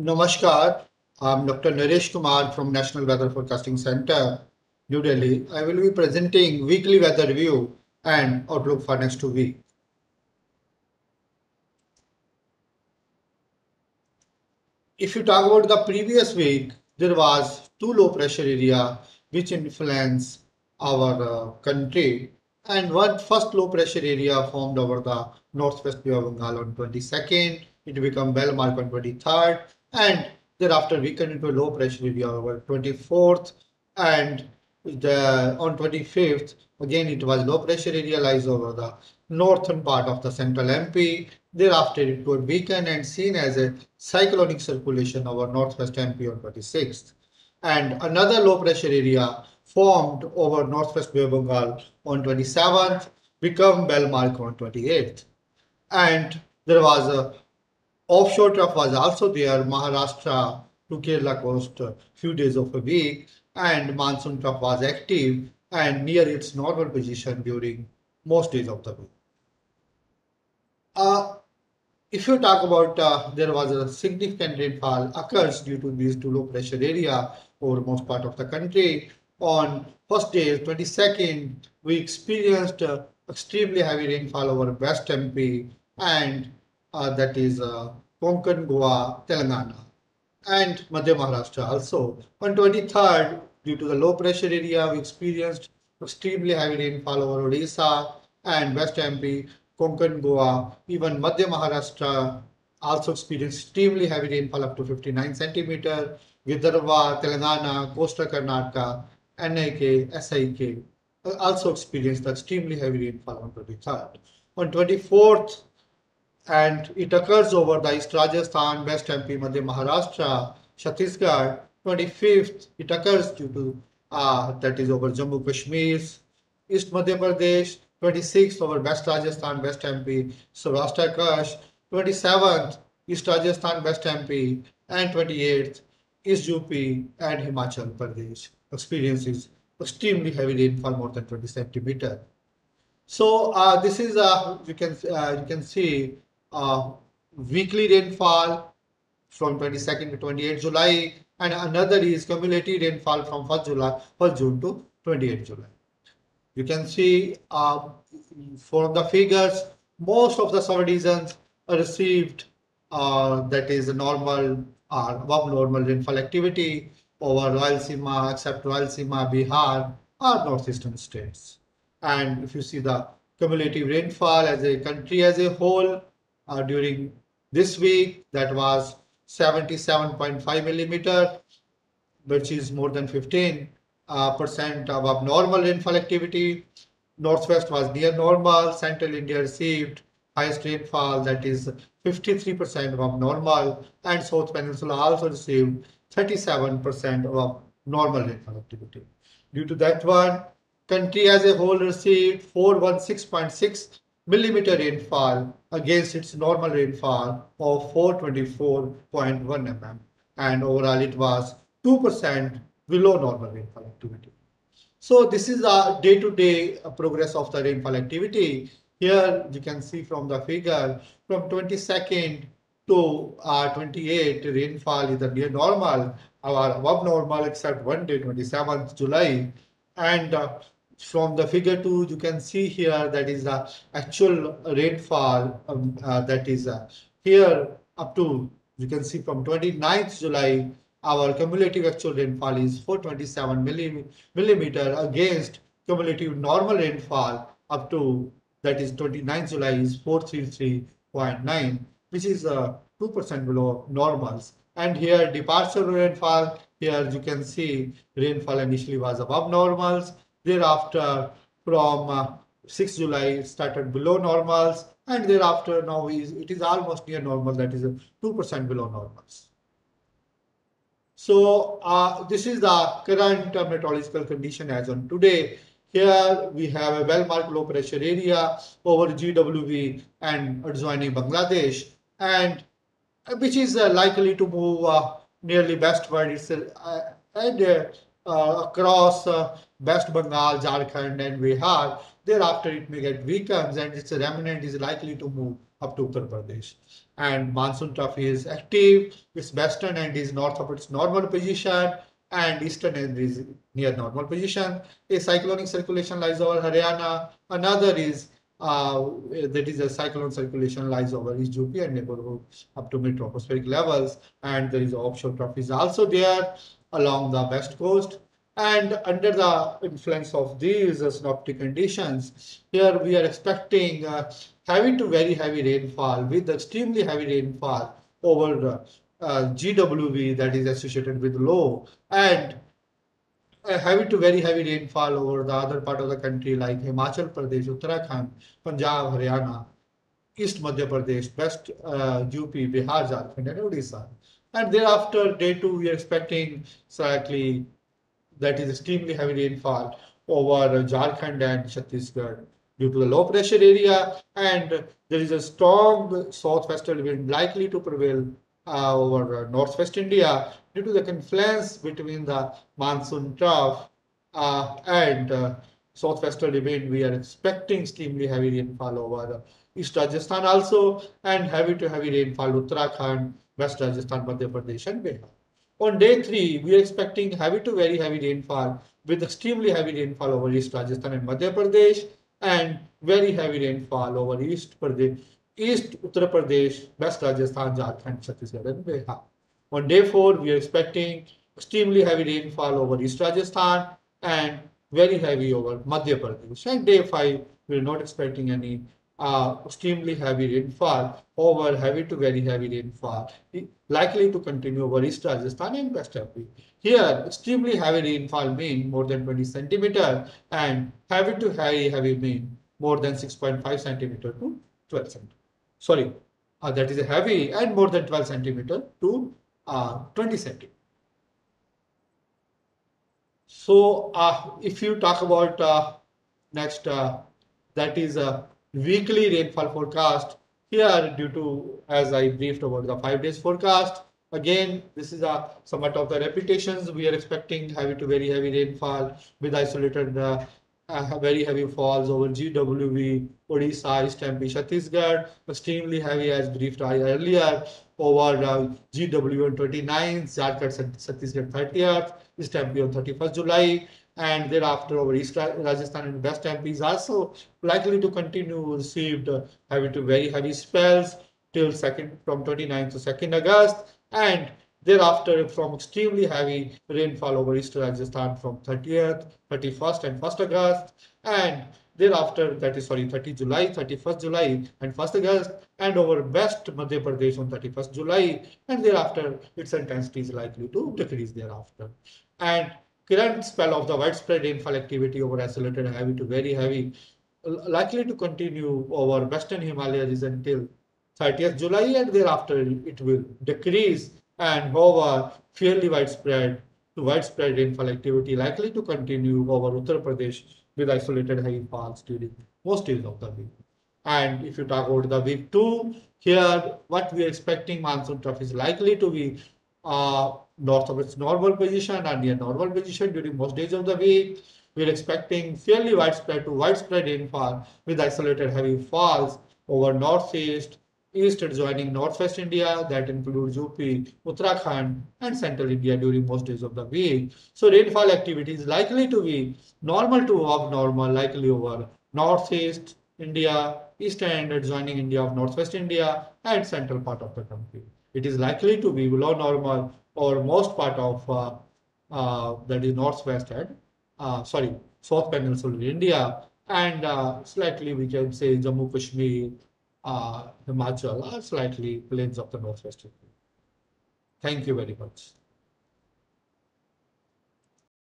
Namaskar, I'm Dr. Naresh Kumar from National Weather Forecasting Center, New Delhi. I will be presenting weekly weather review and outlook for next 2 weeks. If you talk about the previous week, there was two low pressure area which influence our country, and one first low pressure area formed over the northwest Bay of Bengal on 22nd. It became well-marked on 23rd, and thereafter weakened into a low pressure area over 24th, and on 25th again it was low pressure area lies over the northern part of the central MP. Thereafter it would weaken and seen as a cyclonic circulation over northwest MP on 26th, and another low pressure area formed over northwest Bay of Bengal on 27th, become well-marked on 28th, and there was a offshore trough was also there, Maharashtra to Kerala coast few days of a week, and monsoon trough was active and near its normal position during most days of the week. If you talk about there was a significant rainfall occurs due to these two low pressure area over most part of the country. On first day, 22nd, we experienced extremely heavy rainfall over West MP and that is Konkan, Goa, Telangana and Madhya Maharashtra also. On 23rd, due to the low pressure area, we experienced extremely heavy rainfall over Odisha and West MP, Konkan, Goa, even Madhya Maharashtra also experienced extremely heavy rainfall up to 59 centimeter. Vidarbha, Telangana, coastal Karnataka, NIK, SIK also experienced extremely heavy rainfall on 23rd. On 24th, and it occurs over the East Rajasthan, West MP, Madhya Maharashtra, Chhattisgarh. 25th, it occurs due to that is over Jammu Kashmir, East Madhya Pradesh. 26th over West Rajasthan, West MP, Sorosta Kash. 27th, East Rajasthan, West MP, and 28th, East UP and Himachal Pradesh experiences extremely heavy rainfall more than 20 centimeter. So this is you can see. Weekly rainfall from 22nd to 28th July, and another is cumulative rainfall from 1st June to 28th July. You can see for the figures, most of the subdivisions received that is normal or above normal rainfall activity over Rayalaseema, except Rayalaseema, Bihar or northeastern states. And if you see the cumulative rainfall as a country as a whole, during this week, that was 77.5 millimeter, which is more than 15% above normal rainfall activity. Northwest was near normal. Central India received highest rainfall, that is 53% above normal, and South Peninsula also received 37% above normal rainfall activity. Due to that one, country as a whole received 416.6 millimeter rainfall against its normal rainfall of 424.1 mm, and overall it was 2% below normal rainfall activity. So this is our day-to-day progress of the rainfall activity. Here you can see from the figure from 22nd to 28th, rainfall is near normal or above normal except one day, 27th July, and from the figure 2 you can see here that is the actual rainfall that is here up to you can see from 29th July our cumulative actual rainfall is 427 millimeter against cumulative normal rainfall up to that is 29th July is 433.9, which is 2% below normals. And here departure rainfall, here you can see rainfall initially was above normals. Thereafter, from 6th July, it started below normals, and thereafter now it is almost near normal, that is 2% below normals. So this is the current meteorological condition as on today. Here we have a well-marked low pressure area over GWB and adjoining Bangladesh, and which is likely to move nearly westward. It's across West Bengal, Jharkhand and Bihar. Thereafter it may get weakened, and its remnant is likely to move up to Uttar Pradesh. and monsoon trough is active. Its western end is north of its normal position and eastern end is near normal position. A cyclonic circulation lies over Haryana. Another is a cyclone circulation lies over East Jupia and neighborhood up to mid tropospheric levels, and there is offshore trough is also there along the west coast. And under the influence of these synoptic conditions, here we are expecting heavy to very heavy rainfall with extremely heavy rainfall over GWB, that is associated with low, and heavy to very heavy rainfall over the other part of the country like Himachal Pradesh, Uttarakhand, Punjab, Haryana, East Madhya Pradesh, West UP, Bihar, Jharkhand, and Odisha. And thereafter, day 2, we are expecting slightly, that is extremely heavy rainfall over Jharkhand and Chhattisgarh due to the low pressure area, and there is a strong southwesterly wind likely to prevail over northwest India due to the confluence between the monsoon trough and southwesterly wind. We are expecting extremely heavy rainfall over East Rajasthan also, and heavy to heavy rainfall Uttarakhand, West Rajasthan, Madhya Pradesh, and Bihar. On day 3, we are expecting heavy to very heavy rainfall with extremely heavy rainfall over East Rajasthan and Madhya Pradesh, and very heavy rainfall over East Uttar Pradesh, West Rajasthan, Jharkhand, Chhattisgarh, and Bihar. On day 4, we are expecting extremely heavy rainfall over East Rajasthan and very heavy over Madhya Pradesh. And day 5, we are not expecting any extremely heavy rainfall over heavy to very heavy rainfall likely to continue over East Rajasthan and West MP. Here, extremely heavy rainfall mean more than 20 centimeter and heavy to very heavy mean more than 6.5 centimeter to 12 centimeter. Sorry, that is a heavy and more than 12 centimeter to 20 centimeter. So, if you talk about next, that is weekly rainfall forecast. Here, due to as I briefed about the 5 days forecast, again this is a somewhat of the repetitions. We are expecting heavy to very heavy rainfall with isolated very heavy falls over GWB, Odisha, East MP, Chhattisgarh. Extremely heavy as briefed earlier over GWB on 29th, Jharkhand, Chhattisgarh 30th, East MP on 31st July. And thereafter over East Rajasthan and West MP is also likely to continue received heavy to very heavy spells till from 29th to 2nd August, and thereafter from extremely heavy rainfall over East Rajasthan from 30th, 31st and 1st August, and thereafter that is 30th July, 31st July and 1st August, and over West Madhya Pradesh on 31st July, and thereafter its intensity is likely to decrease thereafter. And current spell of the widespread rainfall activity over isolated heavy to very heavy likely to continue over Western Himalayas until 30th July, and thereafter it will decrease, and over fairly widespread to widespread rainfall activity likely to continue over Uttar Pradesh with isolated heavy falls during most days of the week. And if you talk about the week 2, here what we are expecting, monsoon trough is likely to be north of its normal position and near normal position during most days of the week. We are expecting fairly widespread to widespread rainfall with isolated heavy falls over northeast, east adjoining northwest India, that includes UP, Uttarakhand and central India during most days of the week. So rainfall activity is likely to be normal to abnormal, likely over northeast India, eastern adjoining India of northwest India and central part of the country. It is likely to be below normal or most part of that is northwest and South Peninsula India, and slightly we can say Jammu Kashmir, Himachal, are slightly plains of the northwest. Thank you very much.